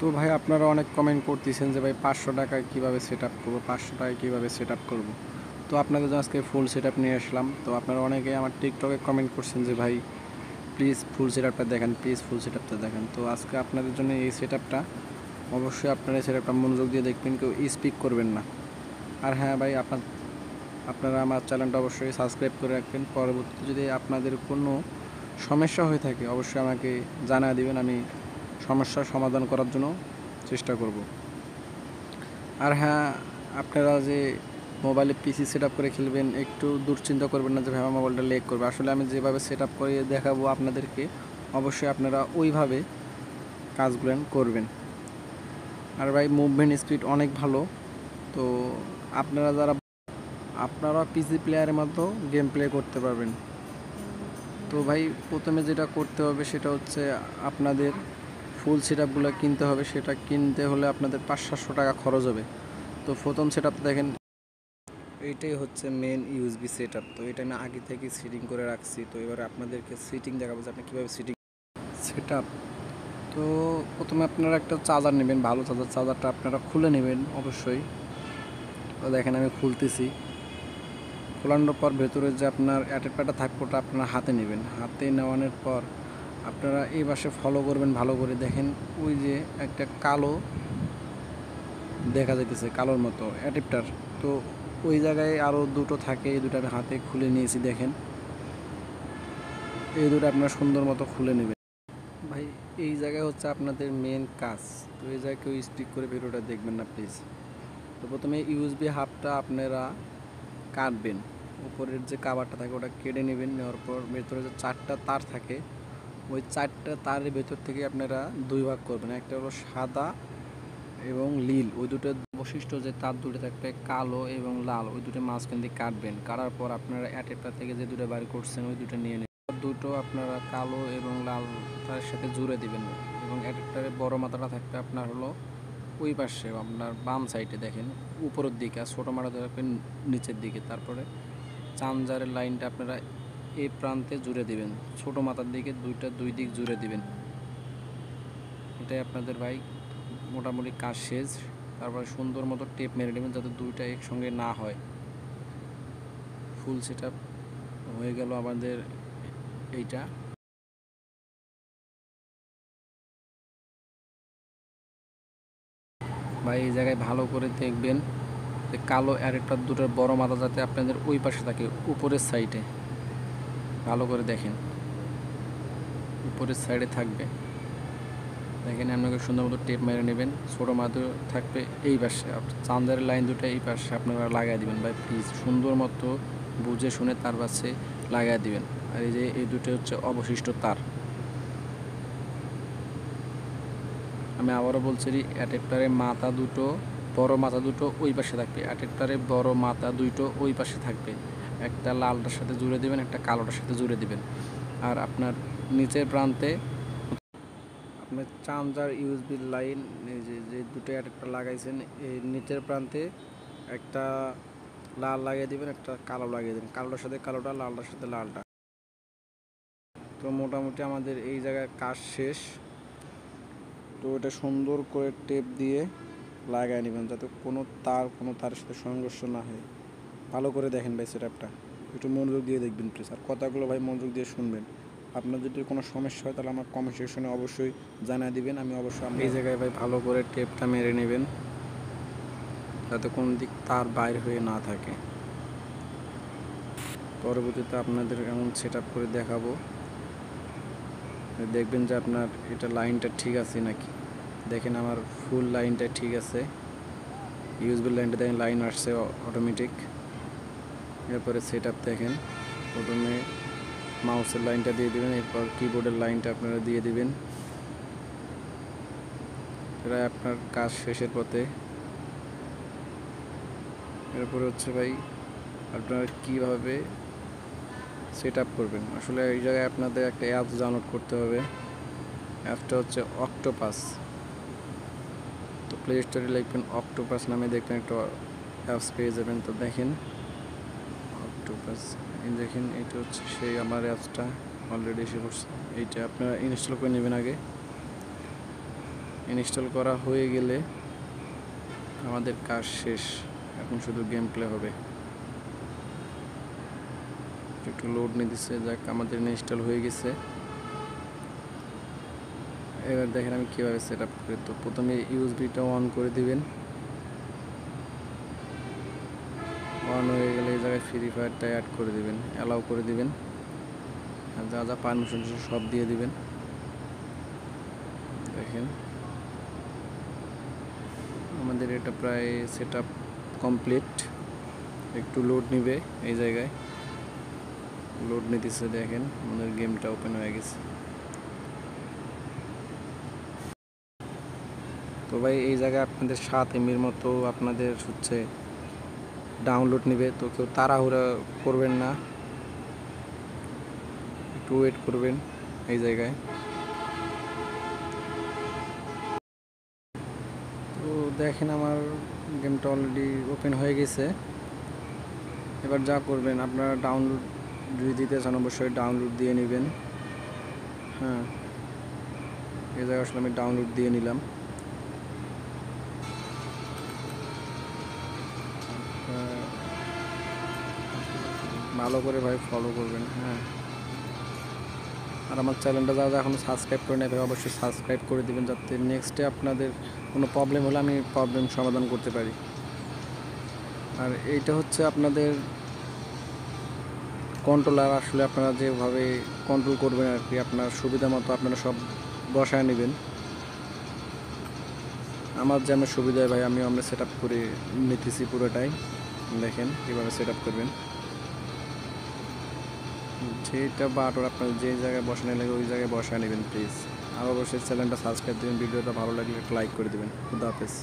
तो भाई अपनारा अनेक कमेंट करतेছেন যে भाई 500 টাকায় কিভাবে সেটআপ করব 500 টাকায় কিভাবে সেটআপ করব। তো আপনাদের জন্য আজকে ফুল সেটআপ নিয়ে আসলাম। তো আপনারা অনেকেই আমার টিকটকে কমেন্ট করছেন যে ভাই প্লিজ ফুল সেটআপটা দেখান, প্লিজ ফুল সেটআপটা দেখান। তো আজকে আপনাদের জন্য এই সেটআপটা অবশ্যই আপনারা সেটআপটা মনোযোগ দিয়ে দেখবেন, কেউ স্কিপ করবেন না। আর হ্যাঁ ভাই আপনারা আমার চ্যানেলটা অবশ্যই সাবস্ক্রাইব করে রাখবেন। পরবর্তীতে যদি আপনাদের কোনো সমস্যা হয়ে থাকে অবশ্যই আমাকে জানিয়ে দিবেন, আমি समस्या समाधान करार जोनो चेष्टा करब। और हाँ अपनारा जे मोबाइले पीसी सेटअप करे खेलबेन एकटू दुश्चिंता करबेन ना जे भाई मोबाइलटा लेग करबे। आसले आमि जेभाबे सेटअप करे देखाबो आपनादेरके अवश्य आपनारा ओइभाबे काजगुलो करबेन। और भाई मुभमेंट स्पीड अनेक भालो। तो आपनारा जारा आपनारा पीसी प्लेयारेर मतो गेम प्ले करते पारबेन। तो भाई प्रथमे जेटा करते होबे सेटा होच्छे आपनादेर फुल सेटअपगुलो किनते होबे। सेटा किनते होले आपनादेर 500-700 टाका खरच होबे। तो प्रथम सेटअप देखें एटाई होच्छे मेन यूएसबी सेटअप। तो एटा ना आगे थेके सेटिंग करे राखছি। तो एबाরে আপনাদেরকে সেটিং দেখাবো যে আপনি কিভাবে সেটিং সেटअप। তো প্রথমে আপনারা একটা চার্জার নেবেন, ভালো চার্জার। চার্জারটা আপনারা খুলে নেবেন অবশ্যই। তো দেখেন আমি খুলতেছি। খোলানোর পর ভিতরে যে আপনার অ্যাটাচ প্যাডটা থাকবে ওটা আপনারা হাতে নেবেন। হাতে নেওয়ার পর আপনারা এই পাশে ফলো করবেন ভালো করে। দেখেন ওই যে একটা কালো দেখা যাইতেছে, কালোর মতো অ্যাডাপ্টার। তো ওই জায়গায় আরও দুটো থাকে, এই দুটো আমি হাতে খুলে নিয়েছি। দেখেন এই দুটো আপনারা সুন্দর মতো খুলে নেবেন। ভাই এই জায়গায় হচ্ছে আপনাদের মেন কাজ। তো এই জায়গায় কেউ স্কিপ করে ভিডিওটা দেখবেন না প্লিজ। তো প্রথমে ইউএসবি হাবটা আপনারা কাটবেন, উপরের যে কাভারটা থাকে ওটা কেটে নেবেন। নেওয়ার পর ভেতরে যে চারটা তার থাকে ওই চারটা তারের ভেতর থেকে আপনারা দুই ভাগ করবেন। একটা হলো সাদা এবং নীল, ওই দুটো বৈশিষ্ট্য যে তার দুটো থাকবে কালো এবং লাল, ওই দুটো মাঝখান দিয়ে কাটবেন। কাটার পর আপনারা অ্যাটাচমেন্ট থেকে যে দুটো বার করছেন ওই দুটো নিয়ে নেবেন। দুটো আপনারা কালো এবং লাল তারের সাথে জুড়ে দিবেন। এবং অ্যাটাচমেন্টের বড় মাথাটা থাকবে আপনার হলো ওই পাশে আপনার বাম সাইডে দেখেন উপরের দিকে, আর ছোটো মাথাটা থাকবে নিচের দিকে। তারপরে চার্জারের লাইনটা আপনারা এই প্রান্তে জুড়ে দিবেন, ছোট মাথার দিকে দুইটা দুই দিক জুড়ে দিবেন। এটাই আপনাদের ভাই মোটামুটি কাজ শেষ। তারপরে সুন্দর মতো টেপ মেরে নেবেন যাতে দুইটা একসঙ্গে না হয়। ফুল সেটআপ হয়ে গেল আমাদের এইটা। ভাই এই জায়গায় ভালো করে দেখবেন যে কালো অ্যাডাপ্টার দুটোর বড় মাথা যাতে আপনাদের ওই পাশে থাকে উপরের সাইডে, ভালো করে দেখেন উপরের সাইডে থাকবে। দেখেন আপনাকে সুন্দর মতো টেপ মেরে নেবেন। ছোটো মাথা থাকবে এই পাশে, চান্দারের লাইন দুটো এই পাশে আপনারা লাগাই দিবেন। ভাই প্লিজ সুন্দর মতো বুঝে শুনে তার পাশে লাগাই দিবেন। আর এই যে এই দুটো হচ্ছে অবশিষ্ট তার। আমি আবারও বলছি অ্যাডাপ্টারের মাথা দুটো বড় মাথা দুটো ওই পাশে থাকবে। অ্যাডাপ্টারের বড় মাথা দুটো ওই পাশে থাকবে। একটা লালটার সাথে জুড়ে দিবেন, একটা কালোটার সাথে জুড়ে দিবেন। আর আপনার নিচের প্রান্তে আপনার চার্জার ইউএসবি লাইন যে দুটো অ্যাডাপ্টার লাগাইছেন এই নিচের প্রান্তে একটা লাল লাগিয়ে দিবেন, একটা কালো লাগিয়ে দেবেন। কালোটার সাথে কালোটা, লালটার সাথে লালটা। তো মোটামুটি আমাদের এই জায়গায় কাজ শেষ। তো এটা সুন্দর করে টেপ দিয়ে লাগাই নেবেন যাতে কোনো তারের সাথে সংঘর্ষ না হয়। ভালো করে দেখেন ভাই সেটআপটা, একটু মনোযোগ দিয়ে দেখবেন প্লিজ। আর কথাগুলো ভাই মনোযোগ দিয়ে শুনবেন। আপনার যদি কোনো সমস্যা হয় তাহলে আমার কমেন্ট সেকশনে অবশ্যই জানিয়ে দিবেন, আমি অবশ্যই এই জায়গায় ভাই ভালো করে টেপটা মেরে নেবেন যাতে কোন দিক তার বাইর হয়ে না থাকে। পরবর্তীতে আপনাদের এমন সেটআপ করে দেখাবো, দেখবেন যে আপনার এটা লাইনটা ঠিক আছে নাকি। দেখেন আমার ফুল লাইনটা ঠিক আছে, ইউএসবি লাইনটা দেখেন লাইন আসছে অটোমেটিক। এরপরে সেটআপ দেখেন প্রথমে মাউসের লাইনটা দিয়ে দিবেন, এরপর কিবোর্ডের লাইনটা আপনারা দিয়ে দিবেন। প্রায় আপনার কাজ শেষের পথে। এরপরে হচ্ছে ভাই আপনারা কীভাবে সেটআপ করবেন। আসলে এই জায়গায় আপনাদের একটা অ্যাপ ডাউনলোড করতে হবে। অ্যাপটা হচ্ছে অক্টোপাস। তো প্লে স্টোরে লিখবেন অক্টোপাস নামে, দেখবেন একটা অ্যাপস পেয়ে যাবেন। তো দেখেন অক্টোপাস, দেখেন এটা হচ্ছে সেই আমার অ্যাপসটা অলরেডি এসে পড়ছে। এইটা আপনারা ইনস্টল করে নেবেন আগে। इन्स्टल करा हुए गेले आमादेर काज शेष। एखन शुधु गेम प्ले होबे। एकटु लोड नितेछे। जाक आमादेर इन्स्टल हये गेछे। एबार देखेन आमि किभाबे सेटआप करि। तो प्रथमे यूएसबिटा अन करे दिबेन। अन हये गेले एई जायगाय फ्री फायारटा ऐड करे दिबेन, अलाउ करे दिबेन आर जा जा पारमिशन सब दिये दिबेन। देखेन आमादेर एटा प्राय सेटआप कमप्लीट। एकटु लोड निबे। एई जायगाय लोड नितेछे। देखें आमादेर गेमटा ओपेन हये गेछे। तो भाई एई जायगाय आपनादेर 7 MB मतो आपनादेर होच्छे डाउनलोड निबे। तो केउ ताड़ाहुड़ा करबेन ना, एकटु वेट करबेन। एई जायगाय देखें आमार गेमटा अलरेडी ओपेन हो गेছে। एबार जा करबेन आपनारा डाउनलोड যদি দিতে চান অবশ্যই डाउनलोड दिए নেবেন। हाँ এই জায়গায় আসলে আমি डाउनलोड दिए নিলাম। ভালো করে ভাই ফলো করবেন। हाँ আর আমার চ্যানেলটা যারা এখনো সাবস্ক্রাইব করে নেবে অবশ্যই সাবস্ক্রাইব করে দিবেন যাতে নেক্সটে আপনাদের কোনো প্রবলেম হলে আমি প্রবলেম সমাধান করতে পারি। আর এইটা হচ্ছে আপনাদের কন্ট্রোলার। আসলে আপনারা যেভাবে কন্ট্রোল করবেন আর কি আপনার সুবিধা মতো আপনারা সব বসায় নেবেন। আমার যেমন সুবিধা ভাই আমি আমরা সেটআপ করে নিতেছি পুরোটাই। দেখেন কিভাবে সেটআপ করবেন। যেটা বাটন আপনারা যে জায়গায় বসানো লাগে ওই জায়গায় বসায় নেবেন প্লিজ। আর অবশ্যই চ্যানেলটা সাবস্ক্রাইব দিবেন। ভিডিওটা ভালো লাগলে একটা লাইক করে দিবেন। খুদা হাফেজ।